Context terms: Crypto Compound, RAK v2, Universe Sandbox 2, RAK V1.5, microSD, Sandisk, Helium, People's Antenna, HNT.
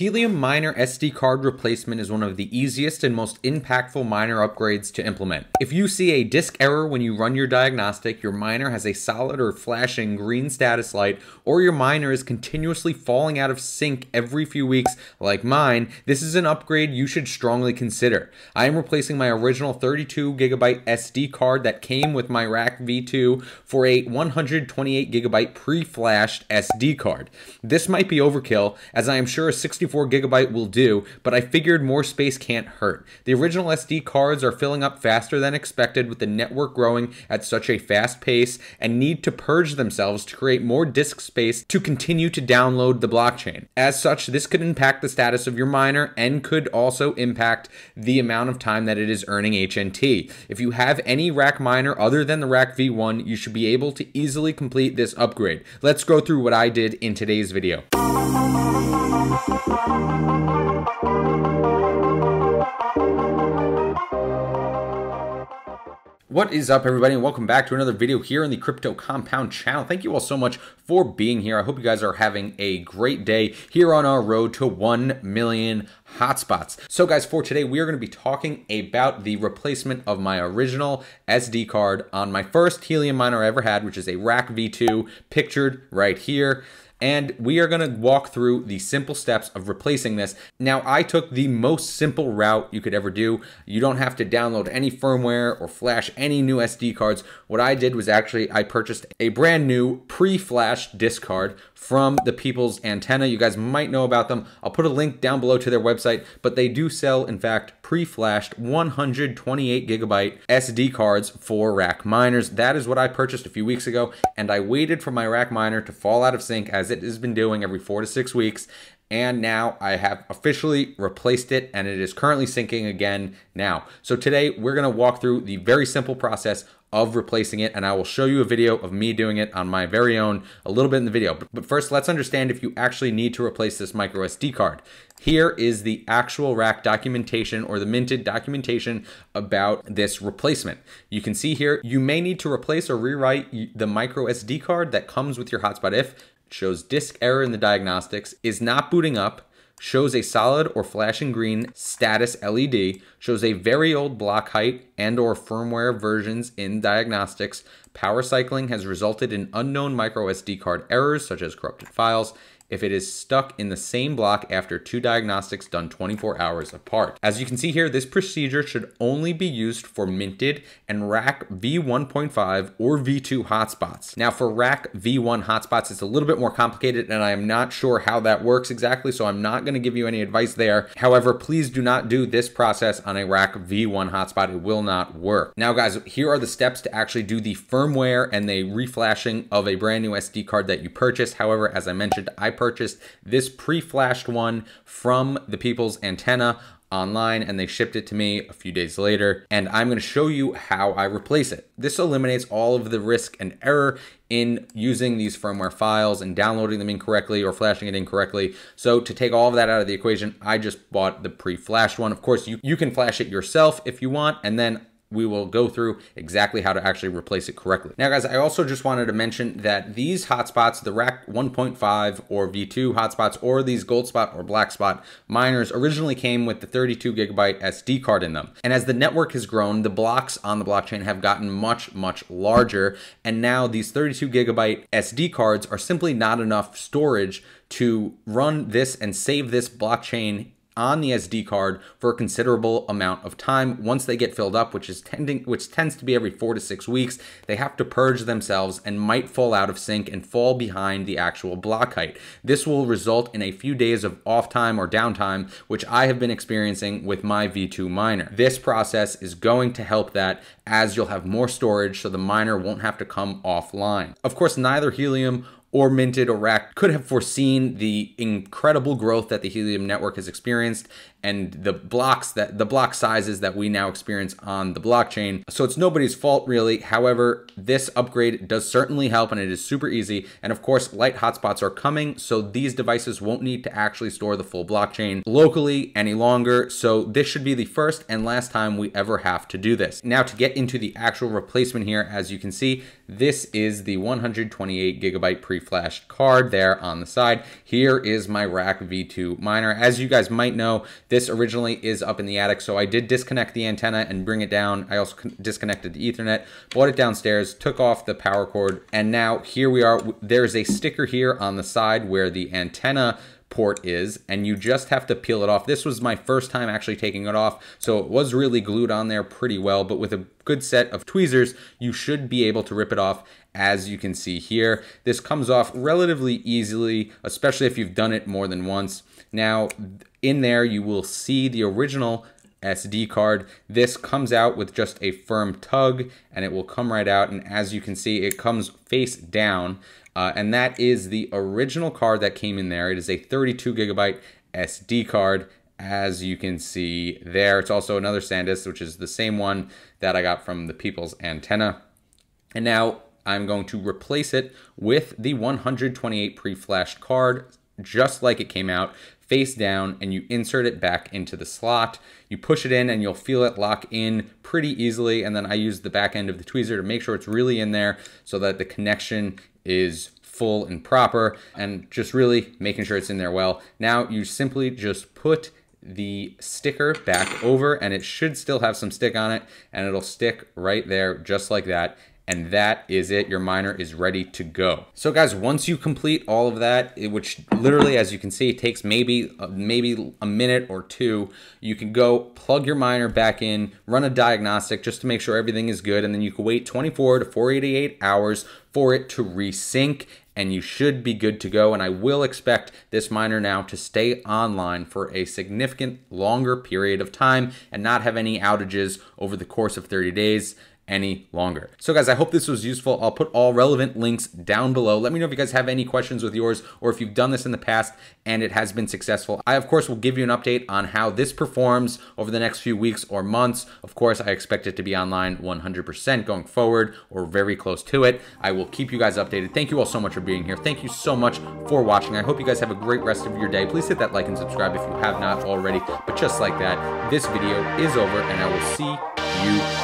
Helium miner SD card replacement is one of the easiest and most impactful miner upgrades to implement. If you see a disk error when you run your diagnostic, your miner has a solid or flashing green status light, or your miner is continuously falling out of sync every few weeks like mine, this is an upgrade you should strongly consider. I am replacing my original 32GB SD card that came with my RAK V2 for a 128GB pre-flashed SD card. This might be overkill, as I am sure a 64GB will do, but I figured more space can't hurt. The original SD cards are filling up faster than expected with the network growing at such a fast pace and need to purge themselves to create more disk space to continue to download the blockchain. As such, this could impact the status of your miner and could also impact the amount of time that it is earning HNT. If you have any RAK miner other than the RAK V1, you should be able to easily complete this upgrade. Let's go through what I did in today's video. What is up, everybody, and welcome back to another video here in the Crypto Compound channel. Thank you all so much for being here. I hope you guys are having a great day here on our road to 1 million hotspots. So guys, for today, we are going to be talking about the replacement of my original SD card on my first Helium miner I ever had, which is a RAK V2, pictured right here. And we are gonna walk through the simple steps of replacing this. Now, I took the most simple route you could ever do. You don't have to download any firmware or flash any new SD cards. What I did was actually, I purchased a brand new pre-flashed disk card from the People's Antenna. You guys might know about them. I'll put a link down below to their website, but they do sell, in fact, pre-flashed 128GB SD cards for RAK miners. That is what I purchased a few weeks ago, and I waited for my RAK miner to fall out of sync as it has been doing every 4 to 6 weeks. And now I have officially replaced it, and it is currently syncing again now. So today we're gonna walk through the very simple process of replacing it, and I will show you a video of me doing it on my very own a little bit in the video. But first, let's understand if you actually need to replace this micro SD card. Here is the actual RAK documentation, or the minted documentation, about this replacement. You can see here, you may need to replace or rewrite the micro SD card that comes with your hotspot if it shows disk error in the diagnostics, is not booting up, shows a solid or flashing green status LED, shows a very old block height and or firmware versions in diagnostics, power cycling has resulted in unknown micro SD card errors such as corrupted files, if it is stuck in the same block after 2 diagnostics done 24 hours apart. As you can see here, this procedure should only be used for minted and RAK V1.5 or V2 hotspots. Now, for RAK V1 hotspots, it's a little bit more complicated, and I am not sure how that works exactly, so I'm not gonna give you any advice there. However, please do not do this process on a RAK V1 hotspot. It will not work. Now guys, here are the steps to actually do the firmware and the reflashing of a brand new SD card that you purchased. However, as I mentioned, I purchased this pre-flashed one from the People's Antenna online, and they shipped it to me a few days later, and I'm going to show you how I replace it. This eliminates all of the risk and error in using these firmware files and downloading them incorrectly or flashing it incorrectly. So to take all of that out of the equation, I just bought the pre-flashed one. Of course, you can flash it yourself if you want, and then we will go through exactly how to actually replace it correctly. Now guys, I also just wanted to mention that these hotspots, the RAK 1.5 or V2 hotspots, or these gold spot or black spot miners, originally came with the 32GB SD card in them. And as the network has grown, the blocks on the blockchain have gotten much, much larger. And now these 32GB SD cards are simply not enough storage to run this and save this blockchain on the SD card for a considerable amount of time. Once they get filled up, which tends to be every 4 to 6 weeks, they have to purge themselves and might fall out of sync and fall behind the actual block height. This will result in a few days of off time or downtime, which I have been experiencing with my V2 miner. This process is going to help that, as you'll have more storage so the miner won't have to come offline. Of course, neither Helium or minted or RAK could have foreseen the incredible growth that the Helium network has experienced and the block sizes that we now experience on the blockchain. So it's nobody's fault, really. However, this upgrade does certainly help, and it is super easy. And of course, light hotspots are coming, so these devices won't need to actually store the full blockchain locally any longer. So this should be the first and last time we ever have to do this. Now, to get into the actual replacement here, as you can see, this is the 128GB pre flashed card there on the side. Here is my RAK V2 miner. As you guys might know, this originally is up in the attic, so I did disconnect the antenna and bring it down. I also disconnected the Ethernet, brought it downstairs, took off the power cord, and now here we are. There's a sticker here on the side where the antenna port is, and you just have to peel it off. This was my first time actually taking it off, so it was really glued on there pretty well, but with a good set of tweezers, you should be able to rip it off. As you can see here, this comes off relatively easily, especially if you've done it more than once. Now, in there, you will see the original SD card. This comes out with just a firm tug and it will come right out, and as you can see, it comes face down, and that is the original card that came in there. It is a 32 gigabyte SD card, as you can see there. It's also another Sandisk, which is the same one that I got from the People's Antenna. And now I'm going to replace it with the 128 pre-flashed card, just like it came out, face down, and you insert it back into the slot. You push it in and you'll feel it lock in pretty easily, and then I use the back end of the tweezer to make sure it's really in there so that the connection is full and proper, and just really making sure it's in there well. Now you simply just put the sticker back over, and it should still have some stick on it, and it'll stick right there just like that. And that is it. Your miner is ready to go. So guys, once you complete all of that, which literally, as you can see, takes maybe a minute or two, you can go plug your miner back in, run a diagnostic just to make sure everything is good, and then you can wait 24 to 48 hours for it to resync, and you should be good to go. And I will expect this miner now to stay online for a significant longer period of time and not have any outages over the course of 30 days. Any longer. So guys, I hope this was useful. I'll put all relevant links down below. Let me know if you guys have any questions with yours, or if you've done this in the past and it has been successful. I, of course, will give you an update on how this performs over the next few weeks or months. Of course, I expect it to be online 100% going forward, or very close to it. I will keep you guys updated. Thank you all so much for being here. Thank you so much for watching. I hope you guys have a great rest of your day. Please hit that like and subscribe if you have not already. But just like that, this video is over, and I will see you